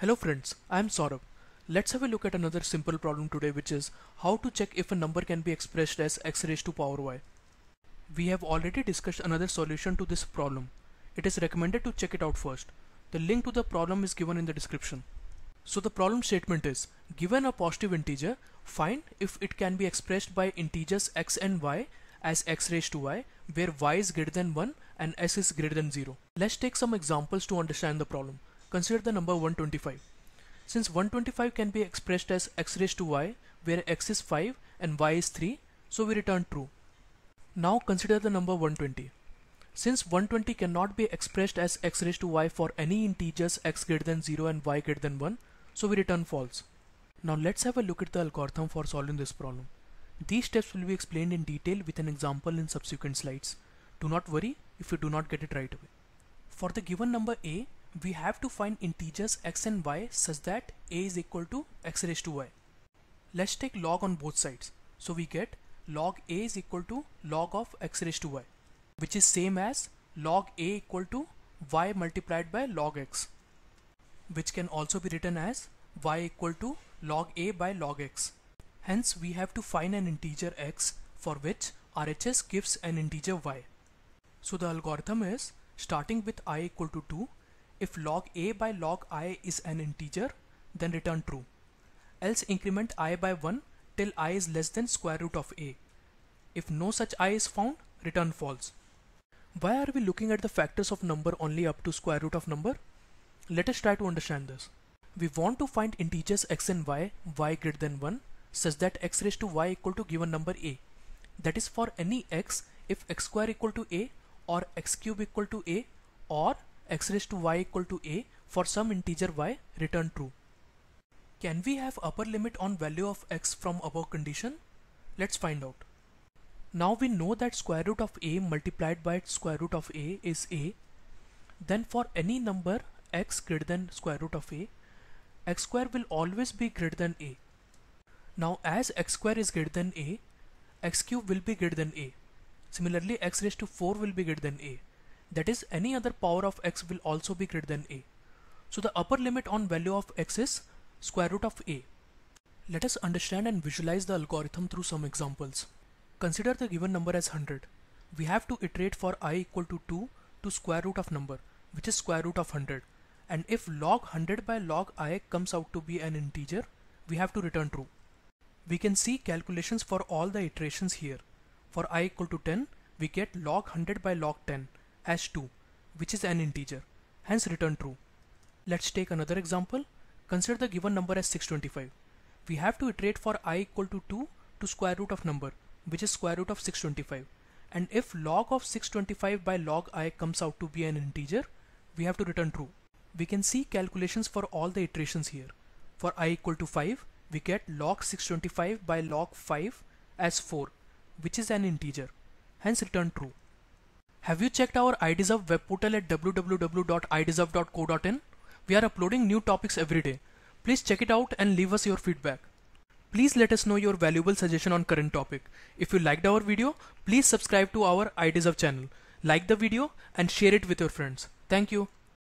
Hello friends, I am Saurabh. Let's have a look at another simple problem today, which is how to check if a number can be expressed as x raised to power y. We have already discussed another solution to this problem. It is recommended to check it out first. The link to the problem is given in the description. So the problem statement is, given a positive integer, find if it can be expressed by integers x and y as x raised to y, where y is greater than 1 and x is greater than 0. Let's take some examples to understand the problem. Consider the number 125. Since 125 can be expressed as x raised to y, where x is 5 and y is 3, so we return true. Now consider the number 120. Since 120 cannot be expressed as x raised to y for any integers x greater than 0 and y greater than 1, so we return false. Now let's have a look at the algorithm for solving this problem. These steps will be explained in detail with an example in subsequent slides. Do not worry if you do not get it right away. For the given number a, we have to find integers x and y such that a is equal to x raised to y. Let's take log on both sides. So we get log a is equal to log of x raised to y, which is same as log a equal to y multiplied by log x, which can also be written as y equal to log a by log x. Hence we have to find an integer x for which RHS gives an integer y. So the algorithm is, starting with I equal to 2, if log a by log I is an integer, then return true. Else increment I by 1 till I is less than square root of a. If no such I is found, return false. Why are we looking at the factors of number only up to square root of number? Let us try to understand this. We want to find integers x and y greater than 1, such that x raised to y equal to given number a. That is for any x, if x square equal to a, or x cube equal to a, or x raised to y equal to a for some integer y, return true. Can we have upper limit on value of x from above condition? Let's find out. Now we know that square root of a multiplied by square root of a is a. Then for any number x greater than square root of a, x square will always be greater than a. Now as x square is greater than a, x cube will be greater than a. Similarly, x raised to 4 will be greater than a. That is, any other power of x will also be greater than a. So the upper limit on value of x is square root of a. Let us understand and visualize the algorithm through some examples. Consider the given number as 100. We have to iterate for I equal to 2 to square root of number, which is square root of 100. And if log 100 by log I comes out to be an integer, we have to return true. We can see calculations for all the iterations here. For I equal to 10, we get log 100 by log 10. As 2, which is an integer, hence return true. Let's take another example. Consider the given number as 625. We have to iterate for I equal to 2 to square root of number, which is square root of 625. And if log of 625 by log I comes out to be an integer, we have to return true. We can see calculations for all the iterations here. For I equal to 5, we get log 625 by log 5 as 4, which is an integer, hence return true. Have you checked our ideserve web portal at www.ideserve.co.in? We are uploading new topics every day. Please check it out and leave us your feedback. Please let us know your valuable suggestion on current topic. If you liked our video, please subscribe to our ideserve channel, like the video and share it with your friends. Thank you.